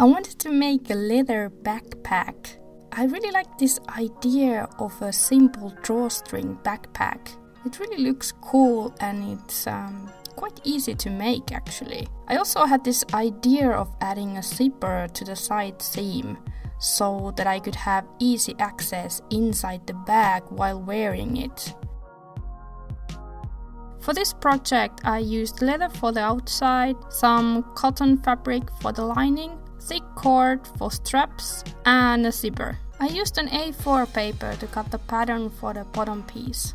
I wanted to make a leather backpack. I really like this idea of a simple drawstring backpack. It really looks cool and it's quite easy to make actually. I also had this idea of adding a zipper to the side seam so that I could have easy access inside the bag while wearing it. For this project I used leather for the outside, some cotton fabric for the lining, thick cord for straps and a zipper. I used an A4 paper to cut the pattern for the bottom piece.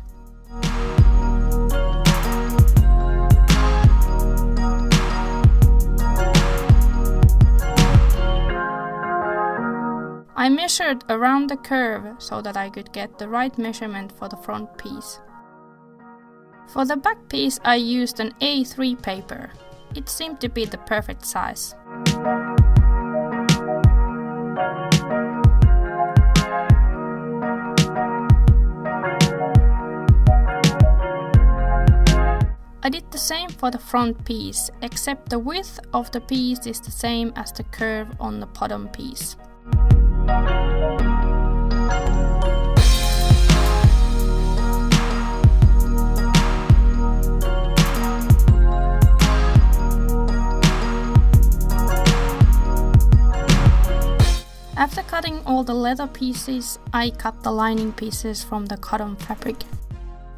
I measured around the curve so that I could get the right measurement for the front piece. For the back piece I used an A3 paper. It seemed to be the perfect size. I did the same for the front piece, except the width of the piece is the same as the curve on the bottom piece. After cutting all the leather pieces, I cut the lining pieces from the cotton fabric.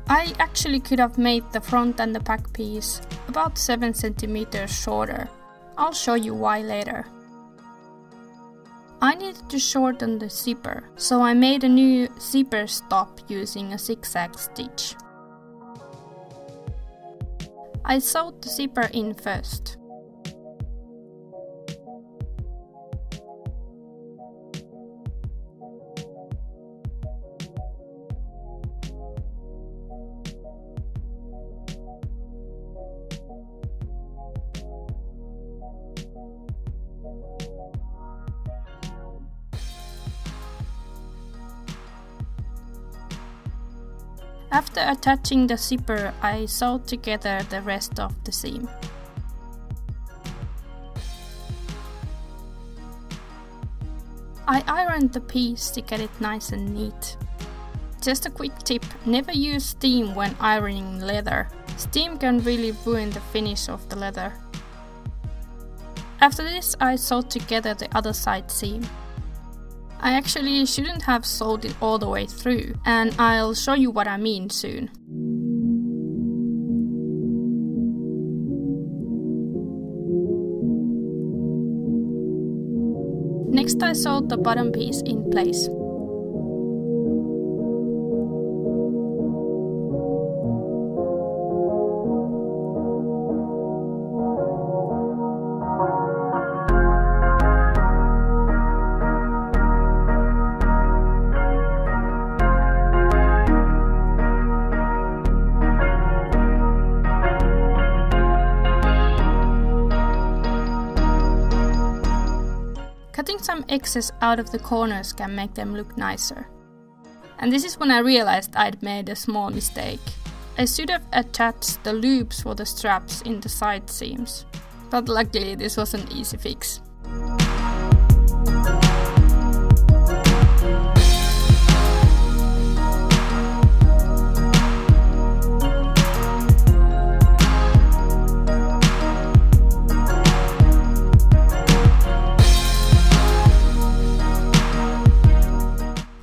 I actually could have made the front and the back piece about 7 cm shorter. I'll show you why later. I needed to shorten the zipper, so I made a new zipper stop using a zigzag stitch. I sewed the zipper in first. After attaching the zipper, I sewed together the rest of the seam. I ironed the piece to get it nice and neat. Just a quick tip, never use steam when ironing leather. Steam can really ruin the finish of the leather. After this, I sewed together the other side seam. I actually shouldn't have sewed it all the way through, and I'll show you what I mean soon. Next I sewed the bottom piece in place. Cutting some excess out of the corners can make them look nicer. And this is when I realized I'd made a small mistake. I should have attached the loops for the straps in the side seams. But luckily this was an easy fix.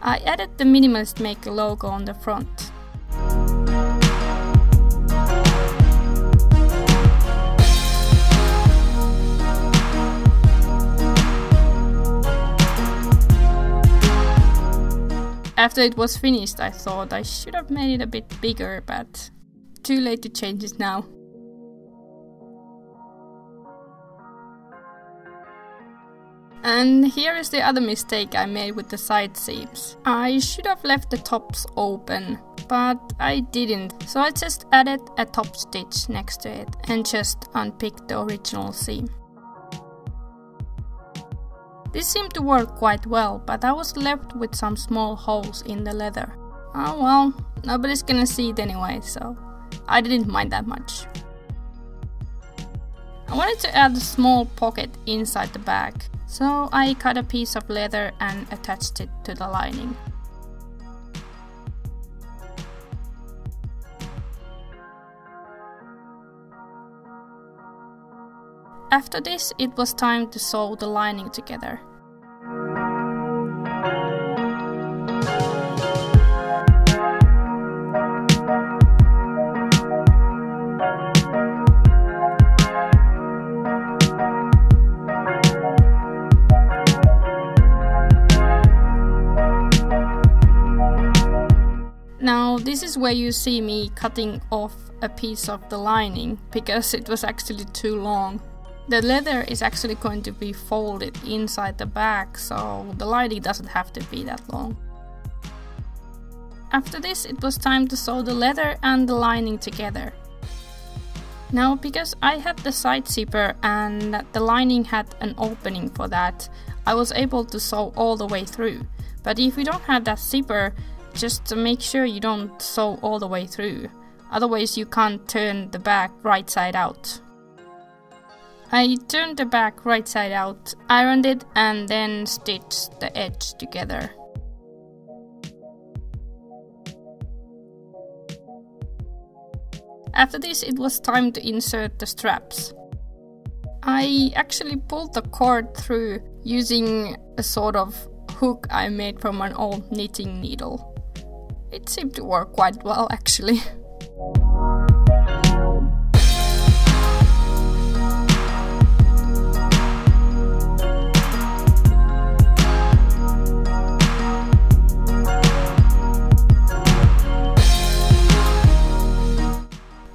I added the Minimalist Maker logo on the front. After it was finished, I thought I should have made it a bit bigger, but too late to change it now. And here is the other mistake I made with the side seams. I should have left the tops open, but I didn't. So I just added a top stitch next to it and just unpicked the original seam. This seemed to work quite well, but I was left with some small holes in the leather. Oh well, nobody's gonna see it anyway, so I didn't mind that much. I wanted to add a small pocket inside the bag, so I cut a piece of leather and attached it to the lining. After this, it was time to sew the lining together. Now, this is where you see me cutting off a piece of the lining, because it was actually too long. The leather is actually going to be folded inside the bag, so the lining doesn't have to be that long. After this, it was time to sew the leather and the lining together. Now, because I had the side zipper and the lining had an opening for that, I was able to sew all the way through. But if you don't have that zipper, just to make sure you don't sew all the way through, otherwise you can't turn the bag right side out. I turned the bag right side out, ironed it and then stitched the edge together. After this, it was time to insert the straps. I actually pulled the cord through using a sort of hook I made from an old knitting needle. It seemed to work quite well, actually.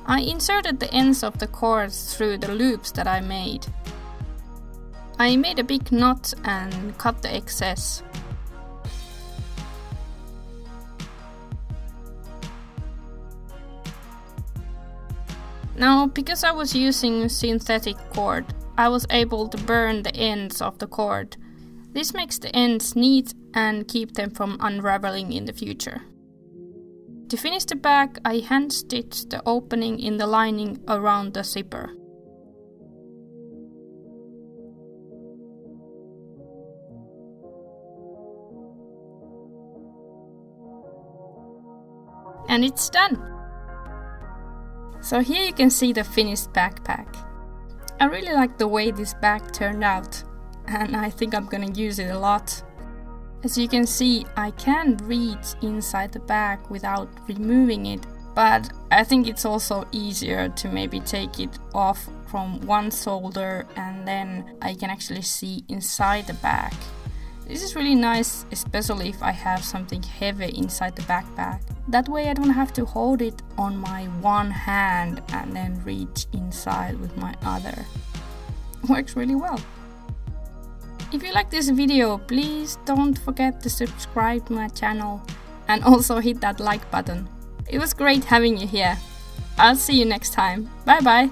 I inserted the ends of the cords through the loops that I made. I made a big knot and cut the excess. Now, because I was using synthetic cord, I was able to burn the ends of the cord. This makes the ends neat and keep them from unraveling in the future. To finish the bag, I hand stitched the opening in the lining around the zipper. And it's done! So here you can see the finished backpack. I really like the way this bag turned out, and I think I'm gonna use it a lot. As you can see, I can reach inside the bag without removing it, but I think it's also easier to maybe take it off from one shoulder and then I can actually see inside the bag. This is really nice, especially if I have something heavy inside the backpack. That way I don't have to hold it on my one hand and then reach inside with my other. Works really well. If you like this video, please don't forget to subscribe to my channel and also hit that like button. It was great having you here. I'll see you next time. Bye bye!